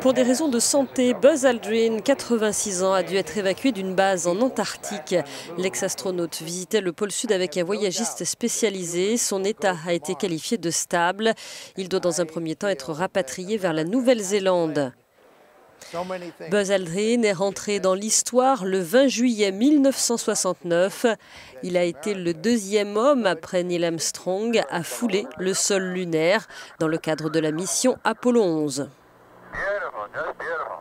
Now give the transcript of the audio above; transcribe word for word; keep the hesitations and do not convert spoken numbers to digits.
Pour des raisons de santé, Buzz Aldrin, quatre-vingt-six ans, a dû être évacué d'une base en Antarctique. L'ex-astronaute visitait le pôle sud avec un voyagiste spécialisé. Son état a été qualifié de stable. Il doit dans un premier temps être rapatrié vers la Nouvelle-Zélande. Buzz Aldrin est rentré dans l'histoire le vingt juillet mille neuf cent soixante-neuf. Il a été le deuxième homme, après Neil Armstrong, à fouler le sol lunaire dans le cadre de la mission Apollo onze. Beautiful, just beautiful.